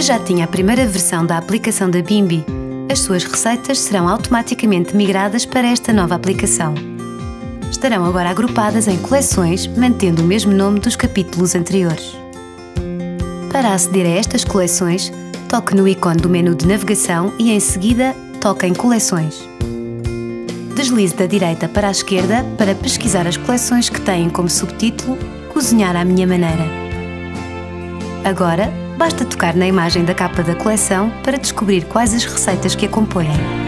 Se já tinha a primeira versão da aplicação da Bimby, as suas receitas serão automaticamente migradas para esta nova aplicação. Estarão agora agrupadas em coleções, mantendo o mesmo nome dos capítulos anteriores. Para aceder a estas coleções, toque no ícone do menu de navegação e, em seguida, toque em Coleções. Deslize da direita para a esquerda para pesquisar as coleções que têm como subtítulo Cozinhar à Minha Maneira. Agora, basta tocar na imagem da capa da coleção para descobrir quais as receitas que a compõem.